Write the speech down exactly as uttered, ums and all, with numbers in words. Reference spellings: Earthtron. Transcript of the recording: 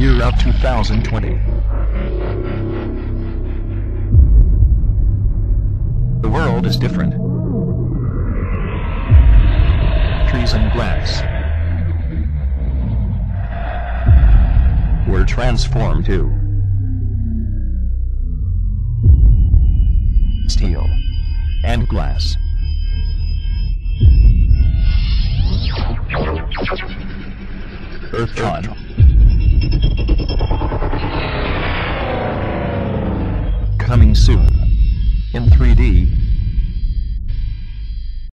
year of two thousand twenty. The world is different. Trees and grass were transformed to steel and glass. Earthtron. Coming soon in three D.